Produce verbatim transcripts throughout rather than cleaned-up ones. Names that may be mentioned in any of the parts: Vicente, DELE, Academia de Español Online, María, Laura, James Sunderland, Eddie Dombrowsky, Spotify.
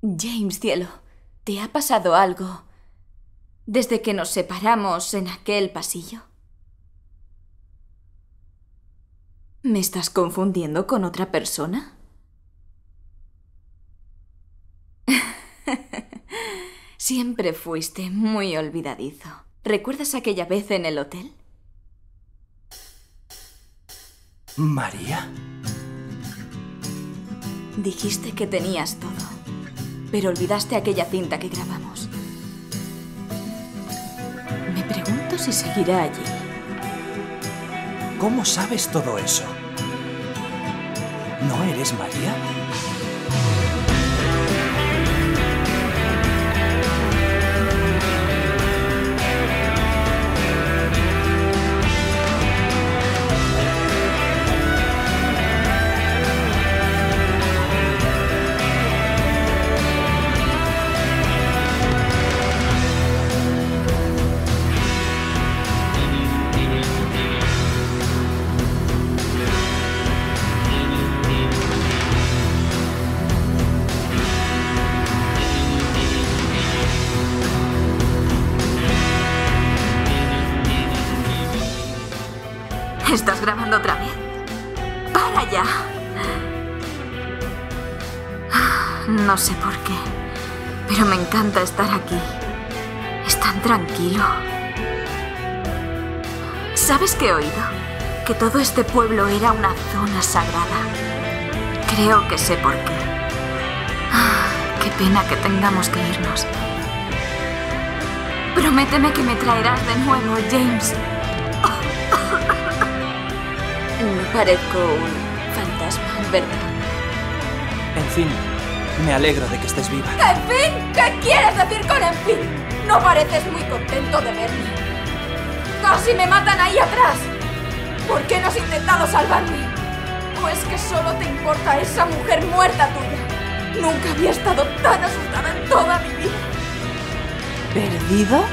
James, cielo, ¿te ha pasado algo desde que nos separamos en aquel pasillo? ¿Me estás confundiendo con otra persona? Siempre fuiste muy olvidadizo. ¿Recuerdas aquella vez en el hotel? María. Dijiste que tenías todo, pero olvidaste aquella cinta que grabamos. Me pregunto si seguirá allí. ¿Cómo sabes todo eso? ¿No eres María? ¿Estás grabando otra vez? ¡Para ya! No sé por qué, pero me encanta estar aquí. Es tan tranquilo. ¿Sabes qué he oído? Que todo este pueblo era una zona sagrada. Creo que sé por qué. Qué pena que tengamos que irnos. Prométeme que me traerás de nuevo, James. No parezco un fantasma, ¿verdad? En fin, me alegro de que estés viva. ¡En fin! ¿Qué quieres decir con en fin? No pareces muy contento de verme. ¡Casi me matan ahí atrás! ¿Por qué no has intentado salvarme? ¿O es que solo te importa esa mujer muerta tuya? Nunca había estado tan asustada en toda mi vida. ¿Perdido?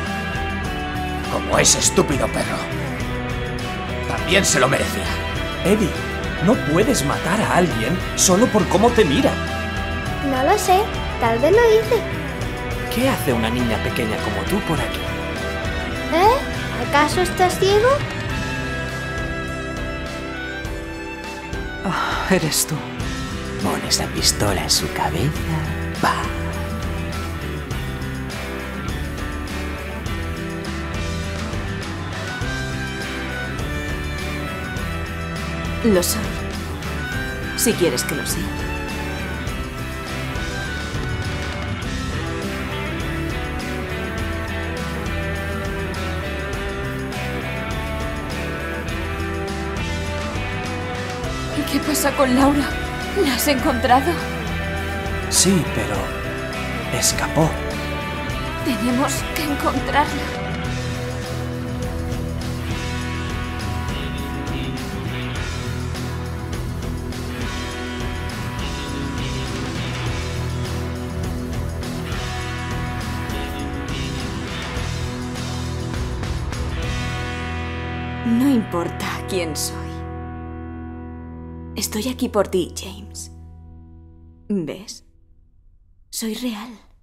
Como ese estúpido perro. También se lo merecía. Eddie, no puedes matar a alguien solo por cómo te mira. No lo sé, tal vez lo hice. ¿Qué hace una niña pequeña como tú por aquí? ¿Eh? ¿Acaso estás ciego? Oh, eres tú. Pones la pistola en su cabeza. ¡Bah! Lo soy, si quieres que lo sea. ¿Y qué pasa con Laura? ¿La has encontrado? Sí, pero escapó. Tenemos que encontrarla. No importa quién soy. Estoy aquí por ti, James. ¿Ves? Soy real.